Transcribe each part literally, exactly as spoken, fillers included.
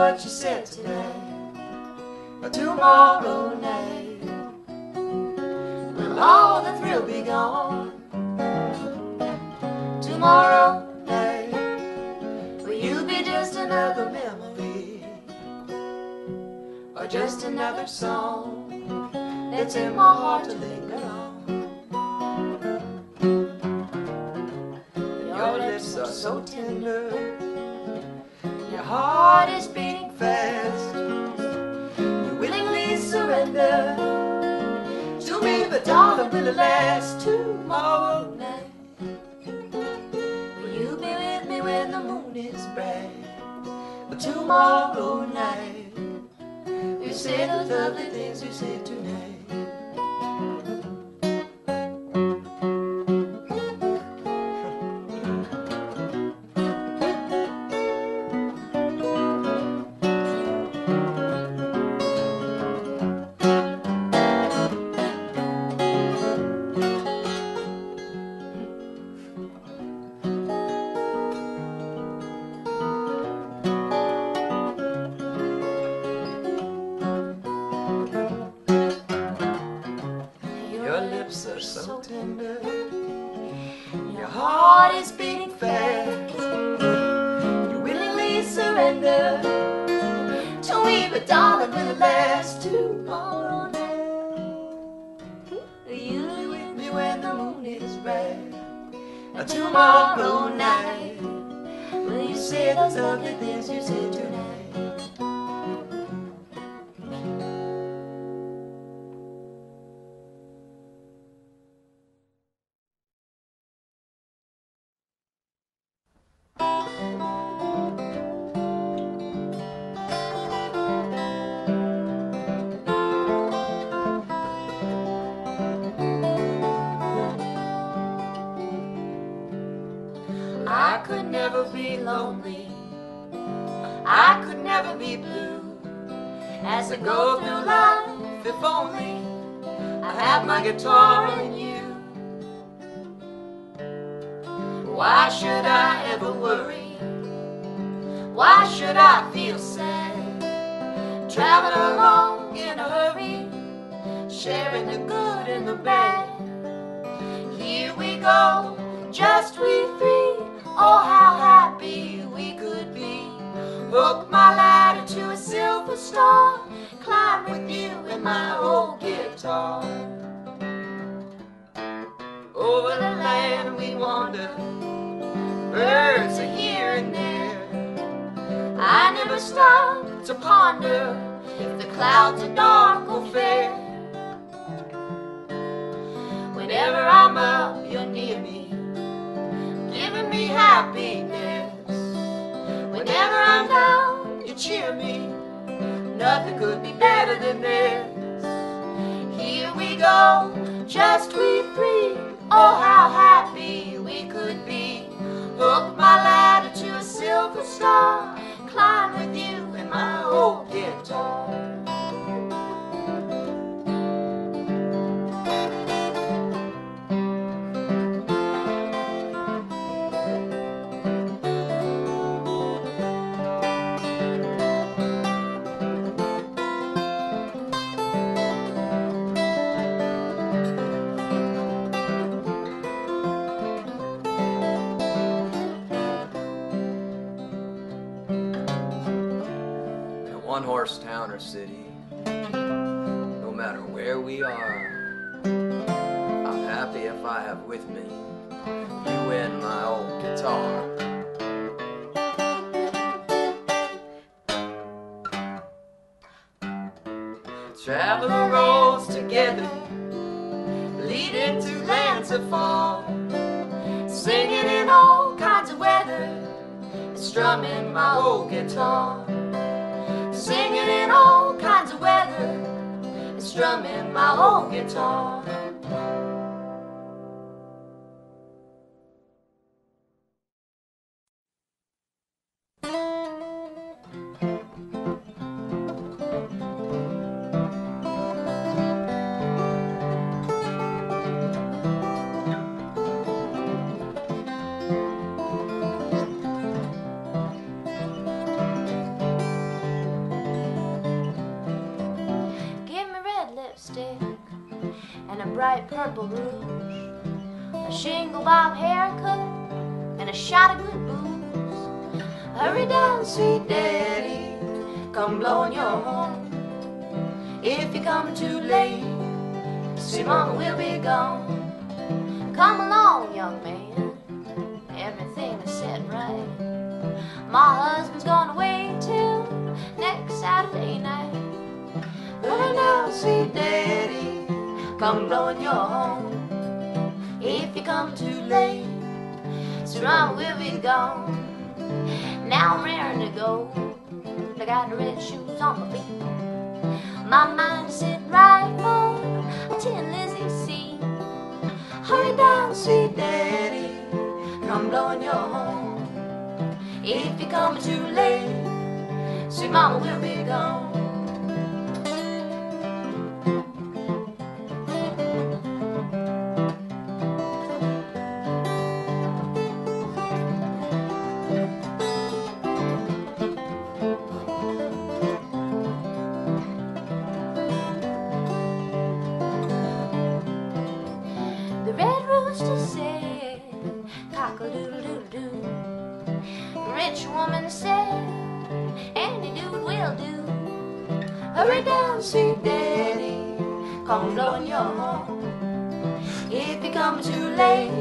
what you said today or tomorrow night. Will all the thrill be gone tomorrow night? Will you be just another memory or just another song that's in my heart to linger on? Your lips are so tender, your heart is beating fast. You willingly surrender to me, but darling, will it last tomorrow night? Will you be with me when the moon is bright? But tomorrow night, you say the lovely things you said tonight. Are so tender, your heart is beating fast. You willingly surrender to me, but darling, will it last tomorrow night? Will you be with me when the moon is bright? Tomorrow night, will you say those lovely things you said tonight? I could never be lonely, I could never be blue. As I go through life, if only I have my guitar and you. Why should I ever worry? Why should I feel sad? Traveling along in a hurry, sharing the good and the bad. Here we go, just we three. Oh, how happy we could be. Hook my ladder to a silver star, climb with you and my old guitar. Over the land we wander, birds are here and there. I never stop to ponder if the clouds are dark or fair. Whenever I'm up, you're near me, giving me happiness. Whenever I'm down, you cheer me. Nothing could be better than this. Here we go, just we three. Oh, how happy we could be. Hook my ladder to a silver star, climb with you and my old guitar. One horse town or city, no matter where we are, I'm happy if I have with me you and my old guitar. Traveling roads together, leading to lands afar, singing in all kinds of weather, strumming my old guitar. Singing in all kinds of weather and strumming my old guitar. bright purple rouge, a shingle bob haircut, and a shot of good booze. Hurry down, sweet daddy, come blowing your horn. If you come too late, sweet mama will be gone. Come along, young man, everything is set right. My husband's gonna wait till next Saturday night. Hurry down, sweet daddy, come blowing your horn. If you come too late, sweet mama will be gone. Now I'm raring to go, I got the red shoes on my feet. My mind's sitting right on a tin Lizzie seat. Hurry down, sweet daddy, come blowing your horn. If you're coming too late, sweet mama will be gone. Rich woman said, any dude will do. Hurry down, sweet daddy, come blowing your horn. If you come too late,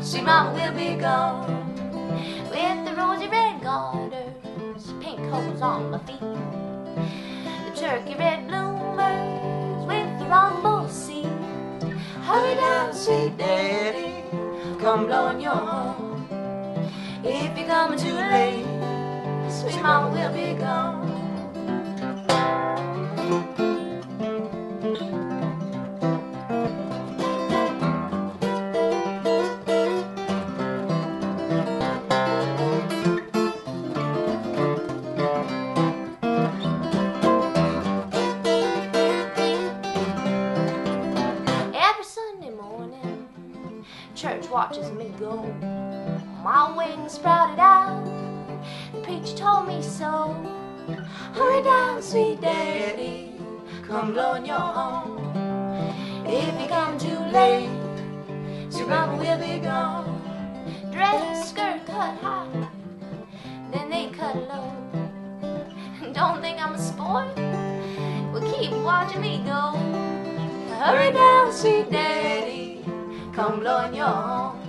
sweet mama will be gone. With the rosy red garters, pink hose on my feet, the turkey red bloomers with the rumble seat. Hurry down, sweet daddy, come blowing your horn. If you're coming too late, sweet mama will be gone. Every Sunday morning, church watches me go. My wings sprouted out, the preacher told me so. Hurry down, sweet daddy, come blowing your horn. If you come too late, sweet mama will be gone. Dress, skirt cut high, then they cut low. Don't think I'm a sport, well keep watching me go. Hurry down, sweet daddy, come blowing your horn.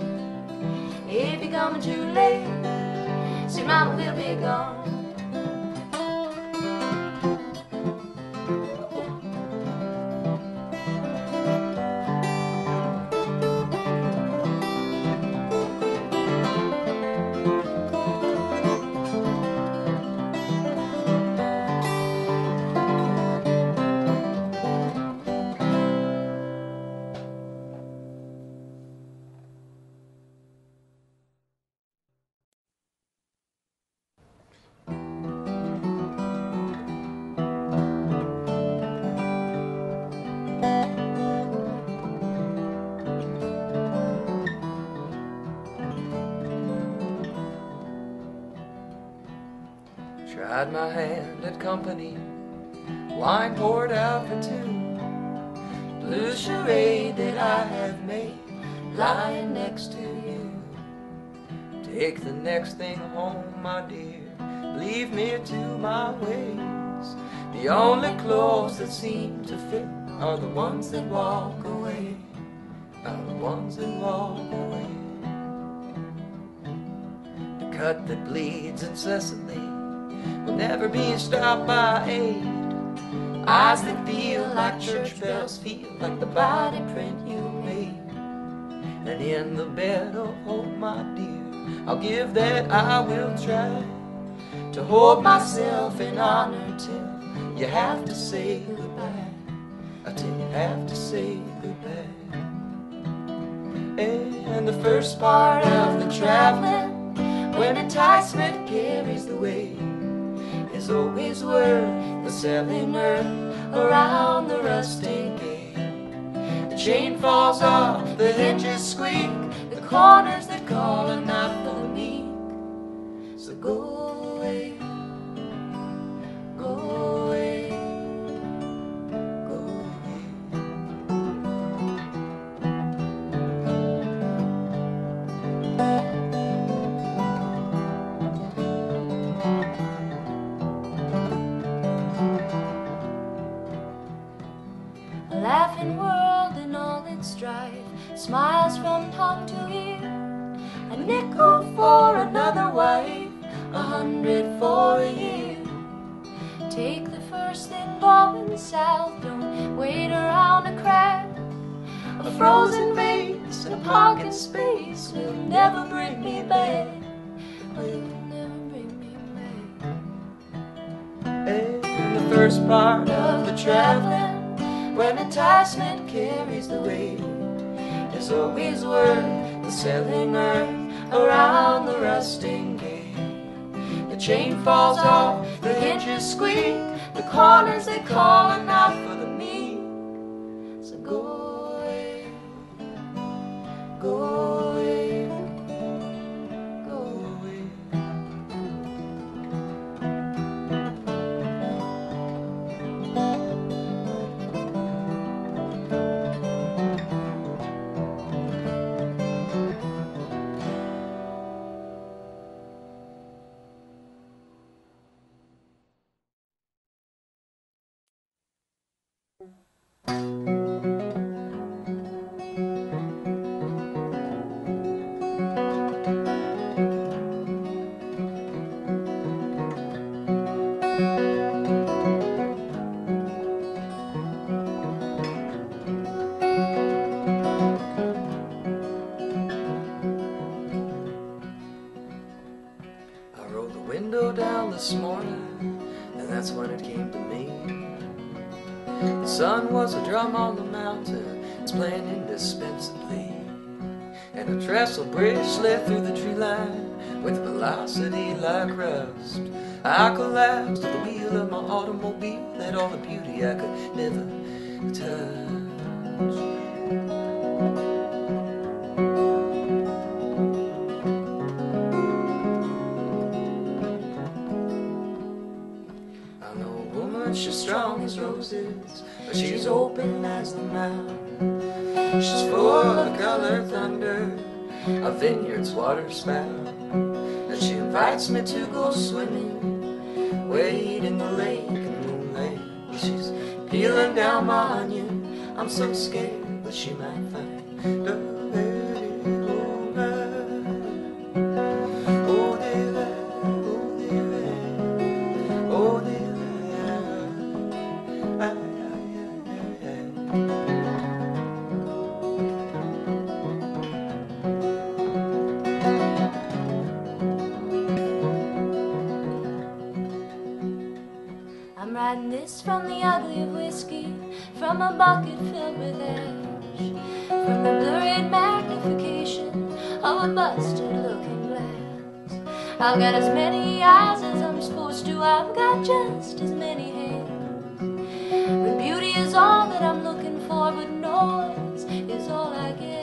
If you're coming too late, sweet mama will be gone. Tried my hand at company, wine poured out for two. Blue charade that I have made, lying next to you. Take the next thing home, my dear, leave me to my ways. The only clothes that seem to fit are the ones that walk away, are the ones that walk away. The cut that bleeds incessantly will never be stopped by aid. Eyes that feel like church bells feel like the body print you made. And in the bed of hope, my dear, I'll give that I will try to hold myself in honor till you have to say goodbye, until you have to say goodbye. And the first part of the traveling, when enticement carries the weight, is always worth the selling earth around the rusting gate. The chain falls off, the hinges squeak, the corners that call are not for me. So go away, go away, go away. one tongue to ear, a nickel for another wife, a hundred for a year. Take the first thing blowing south, don't wait around a crab. A frozen vase, a pocket space will never bring me back. Will never bring me back. In the first part of the traveling, when enticement carries the weight, it's always worth the selling earth around the rusting gate. The chain falls off, the hinges squeak, the corners they call are not for the meek. So go away, go away, go away. This morning, and that's when it came to me. The sun was a drum on the mountain, it's playing indispensably, and a trestle bridge slid through the tree line with velocity like rust. I collapsed at the wheel of my automobile, had all the beauty I could never touch. She's strong as roses, but she's open as the mouth. She's full of color thunder, a vineyard's water spout. And she invites me to go swimming, wade in the lake and moonlight. She's peeling down my onion, I'm so scared that she might find her. This from the ugly whiskey, from a bucket filled with ash, from the blurred magnification of a busted looking glass. I've got as many eyes as I'm supposed to, I've got just as many hands. When beauty is all that I'm looking for, but noise is all I get.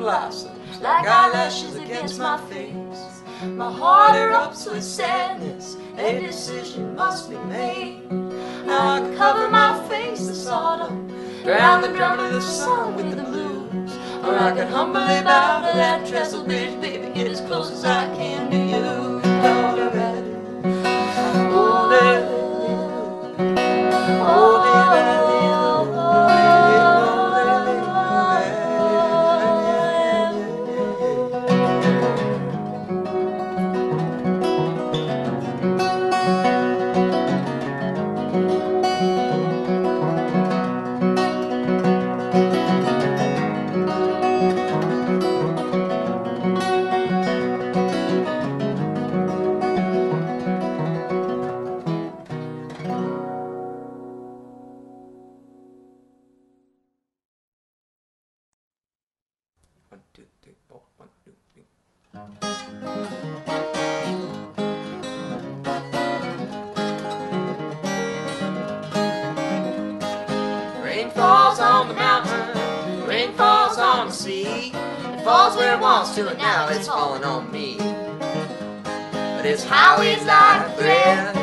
Blossoms like eyelashes against my face, my heart erupts with sadness, a decision must be made. I cover my face this autumn, drown the drum of the sun with the blues, or I could humbly bow to that trestle bridge, baby, get as close as I can to you. Oh, dear, oh, dear. Rain falls on the mountain, rain falls on the sea, it falls where it wants to, and now it's falling on me. But it's highways like a thread,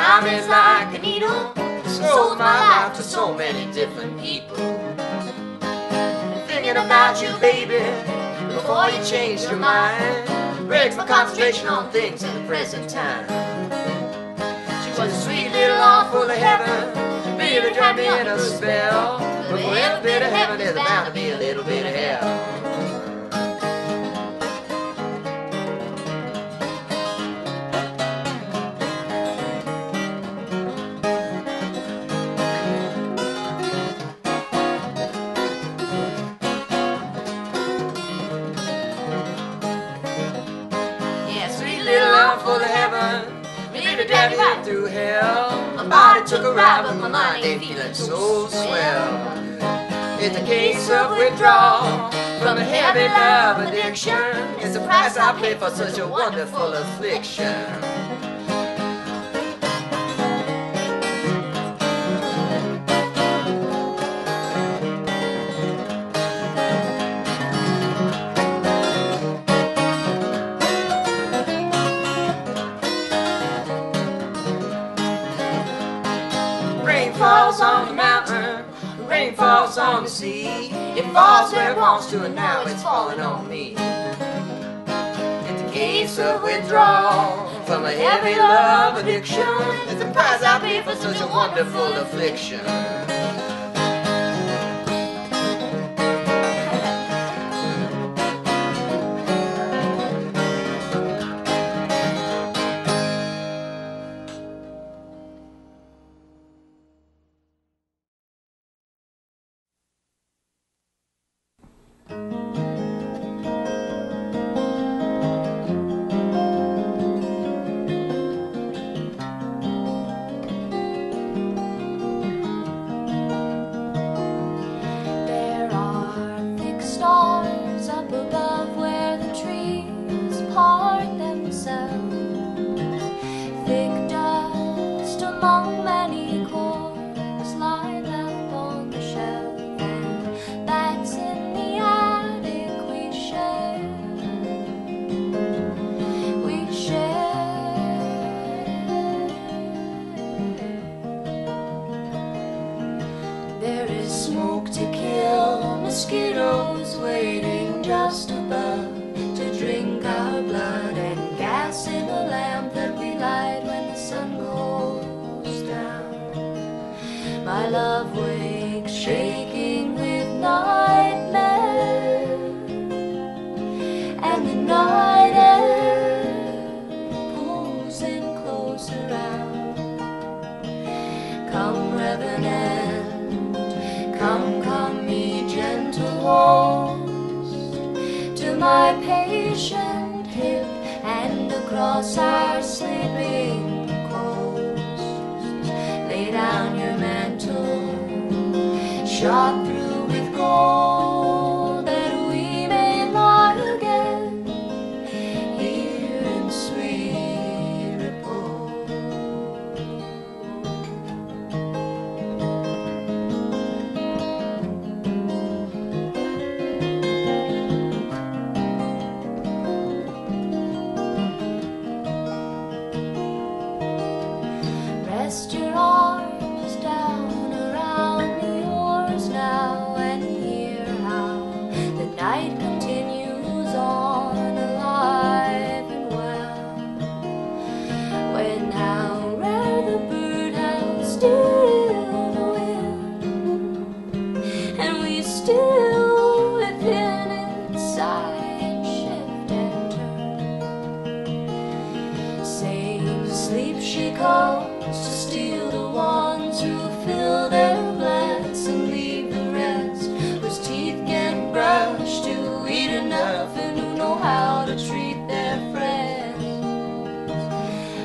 time is like a needle, it's sold my life to so many different people. And thinking about you, baby, before you change your mind, breaks my concentration on things in the present time. She was a sweet little off full of heaven, really got me in a spell. But for every bit of heaven, there's bound to be a little bit of hell. Full of heaven, we need to drive you through hell. My body took a ride, but my mind ain't feeling so swell. It's a case of withdrawal from a heavy love addiction. It's the price I pay for such a wonderful affliction. Rain falls on the mountain, rain falls on the sea. It falls where it wants to, and now it's falling on me. It's a case of withdrawal from a heavy love addiction. It's the price I pay for such a wonderful affliction. Mosquitoes waiting just above to drink our blood, and gas in the lamp that we light when the sun goes down. My love wakes shaking with nightmare, and the night air pulls in close around. Come, revenant, come, come, me to my patient hip and across our sleeping coast. Lay down your mantle, shot through with gold, that we may lie again here in sweet repose. Rest your arms down around the oars now, and hear how the night continues on alive and well. When how rare the birdhouse still the wind, and we still within inside shift and turn. Save sleep she comes to steal the ones who fill their glass and leave the rest, whose teeth get brushed to eat enough and who know how to treat their friends.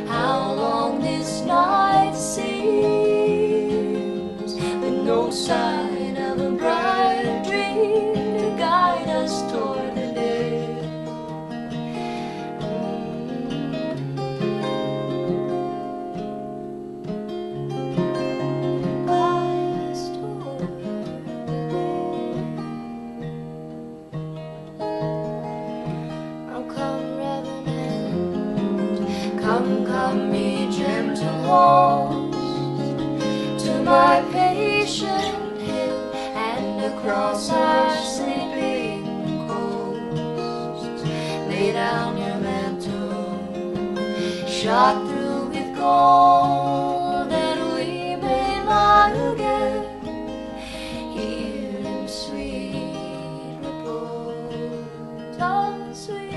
How long this night seems with no sign of a brighter dream to guide us toward the day. Come, come, be gentle horse, to my patient hill and across our sleeping coast. Lay down your mantle, shot through with gold, and we may lie again here in sweet repose. Oh, sweet.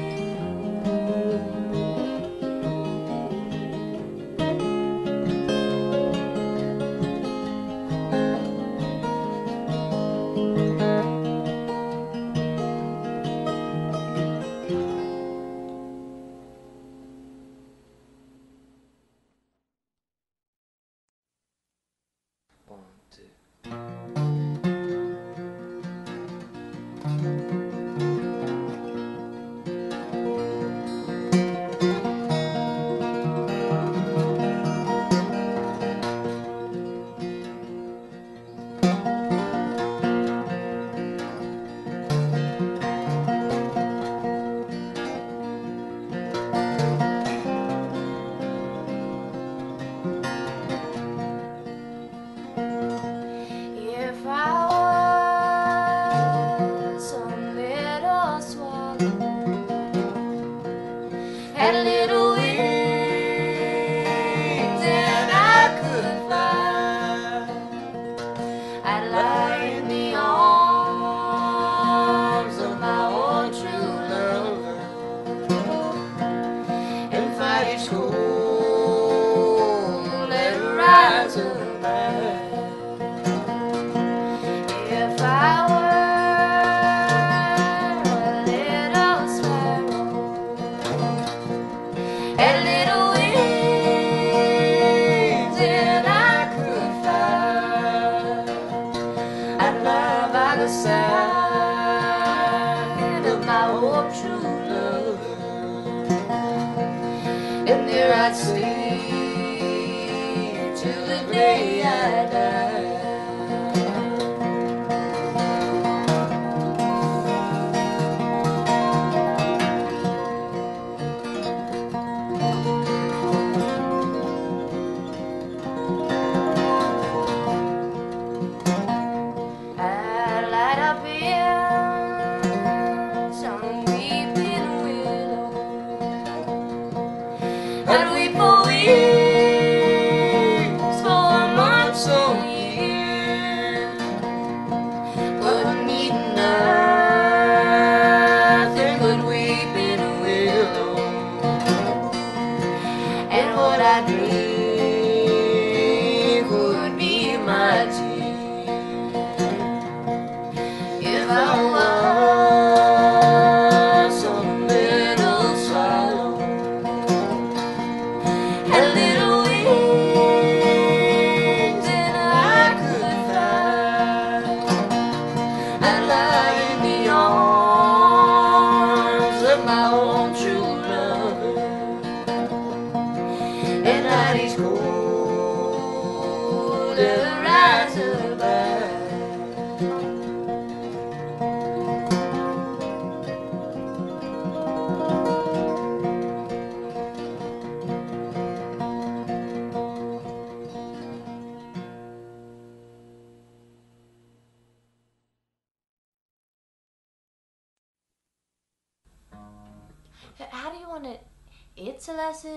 It's a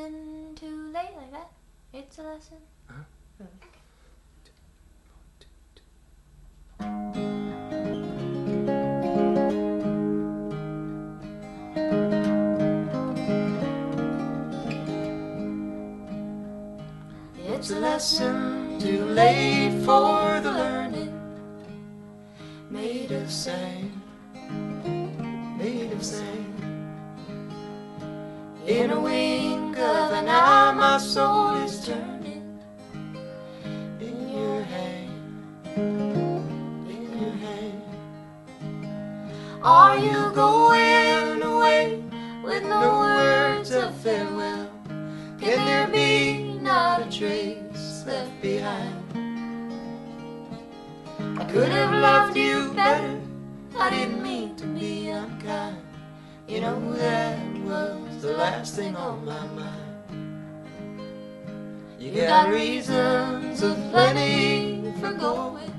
lesson too late, like that. It's a lesson. Uh-huh. Okay. It's a lesson too late for the learning, made of sand, made of sand. In a wink of an eye, my soul is turning. In your hand, in your hand. Are you going away with no words of farewell? Can there be not a trace left behind? I could have loved you better. I didn't mean to be unkind. You know that was the last thing on my mind. You got reasons of plenty for going.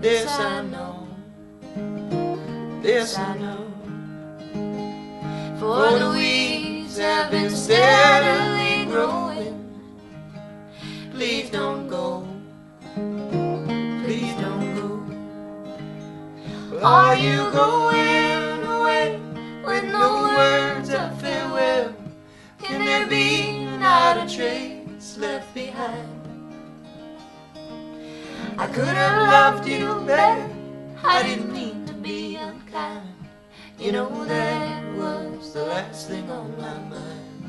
This I know, this I know, for the weeds have been steadily growing. Please don't go, please don't go. Are you going away with no words of farewell? Can there be not a trace left behind? I could have loved you better, I didn't mean to be unkind. You know that was the last thing on my mind.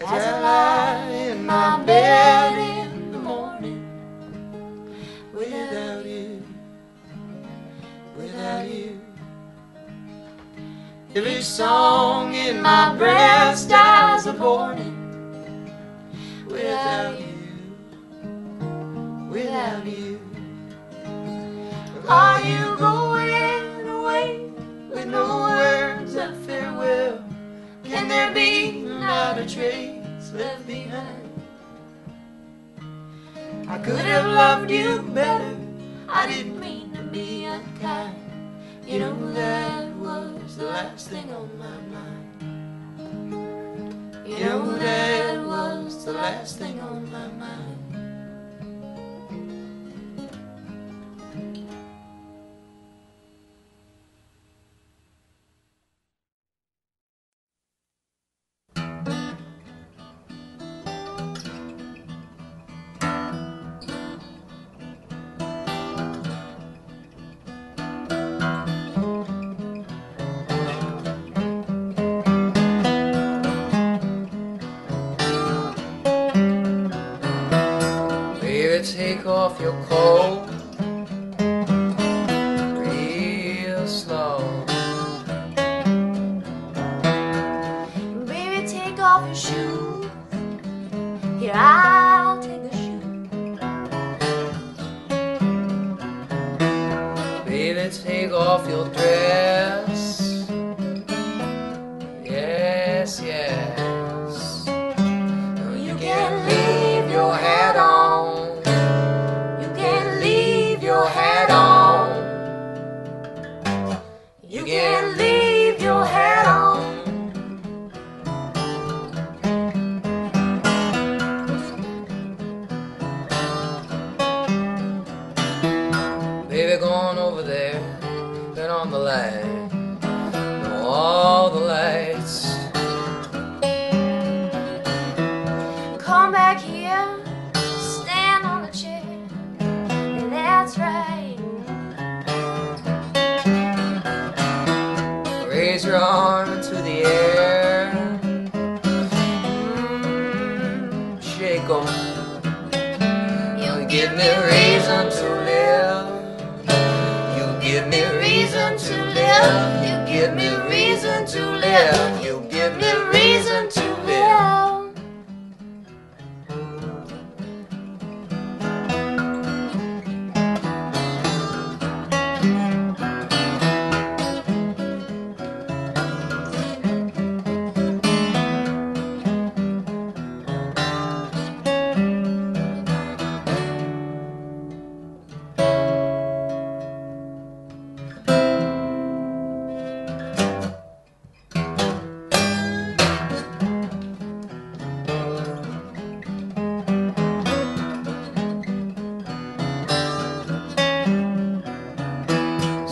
As I lie in my bed in the morning, without you, without you, every song in my breast dies a warning. Without you, without you, are you going away with no words of farewell? Can there be not a trace left behind? I could have loved you better, I didn't mean to be unkind. You know that was the last thing on my mind. You know that was the last thing on my mind. Take off your coat real slow. Baby, take off your shoes. Here, I'll take the shoe. Baby, take off your dress. Yes, yes. No, you, you can't leave your hat on. You can't leave your hat on. Baby, go on over there, turn on the light, know all the lights. Come back here, stand on the chair, that's right. Raise your arm into the air, mm, shake 'em. You give me reason to live. You give me reason to live. You give me reason to live. You give me reason to live.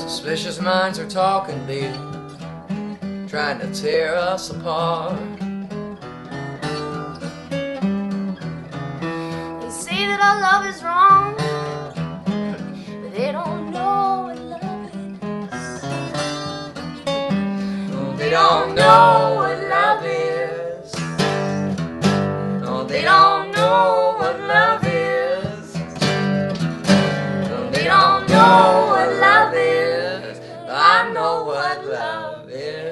Suspicious minds are talking, baby, trying to tear us apart. They say that our love is wrong, but they don't know what love is. No, they don't know what love is. No, they don't know what love is. No, they don't know. I know what love is.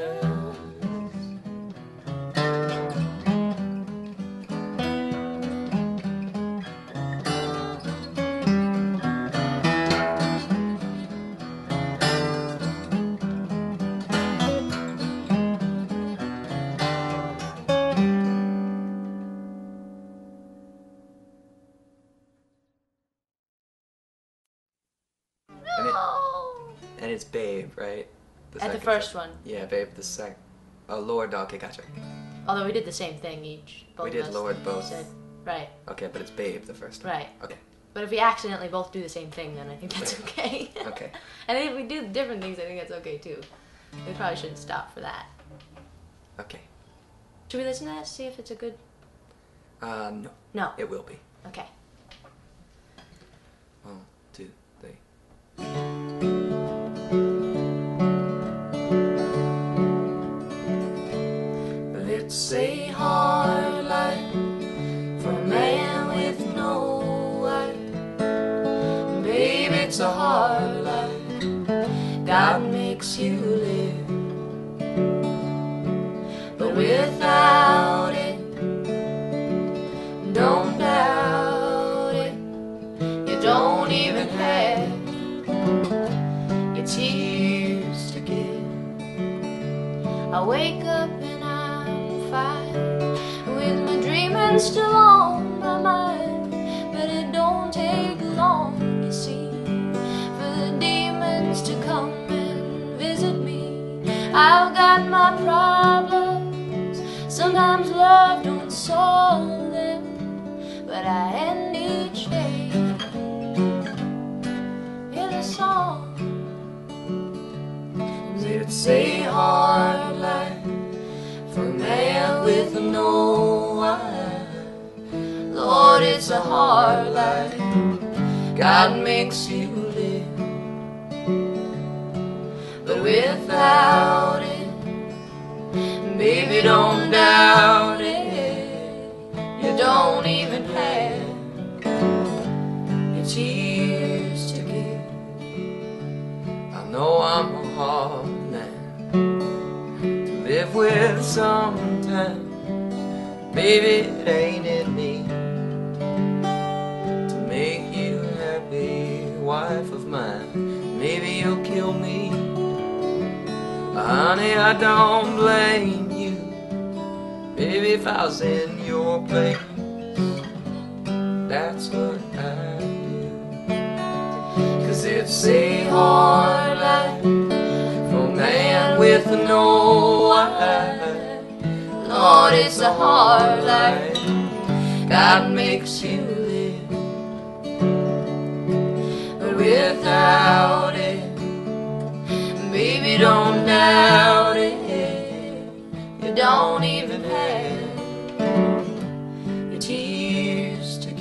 it's Babe, right? The At the first one. Yeah, Babe. The second. Oh, Lord Dog. Okay, gotcha. Although we did the same thing each. Both we did us Lord both. Said. Right. Okay, but it's Babe the first one. Right. Okay. But if we accidentally both do the same thing, then I think that's okay. Okay. And if we do different things, I think that's okay too. We probably shouldn't stop for that. Okay. Should we listen to that? See if it's a good. Uh, no. No. It will be. Okay. One, two, three. It's a hard life for a man with no life. Babe, it's a hard life God makes you live. But without it, don't doubt it, you don't even have your tears to give. I wake up with my dreaming still on my mind, but it don't take long, you see, for the demons to come and visit me. I've got my problems, sometimes love don't solve them, but I end each day with a song. It's a hard life for a man with no one. Lord, it's a hard life God makes you live. But without it, baby, don't doubt it, you don't even have your tears to give. I know I'm a hard man live with sometimes, baby, it ain't in me to make you happy, wife of mine. Maybe you'll kill me, honey, I don't blame you. Baby, if I was in your place, that's what I'd do. Cause it's a hard life man with no life. Lord, it's a hard life God makes you live. But without it, baby, don't doubt it, you don't even have your tears to give.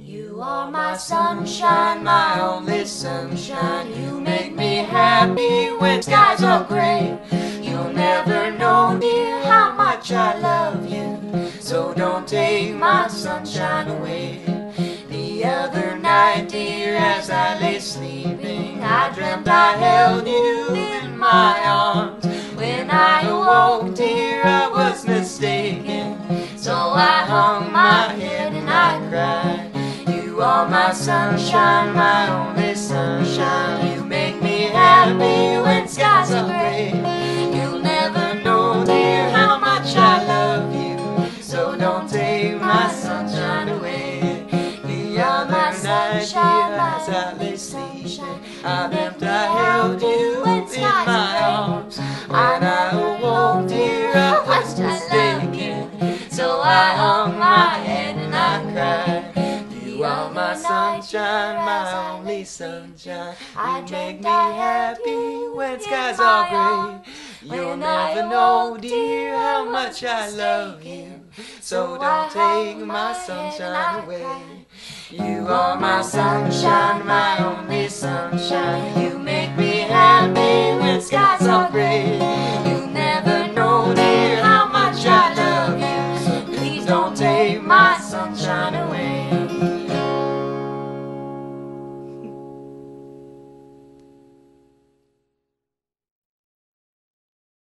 You are my sunshine, my only sunshine. You make me happy when skies are gray. You'll never know, dear, how much I love you, so don't take my sunshine away. The other night, dear, as I lay sleeping, I dreamt I held you in my arms. When I awoke, dear, I was mistaken, so I hung my head and I cried. You are my sunshine, my only sunshine. You make me happy when skies are gray. You'll never know, dear, how much I love you, so don't take my sunshine away. You are my sunshine, my only sunshine. I dreamt I held you in my arms. When I awoke, dear, I was mistaken, so I I hung my head and I cried. You are my sunshine, my only sunshine. You make me happy when skies are gray. You'll never know, dear, how much I love you. So don't take my sunshine away. You are my sunshine, my only sunshine. You make me happy when skies are gray.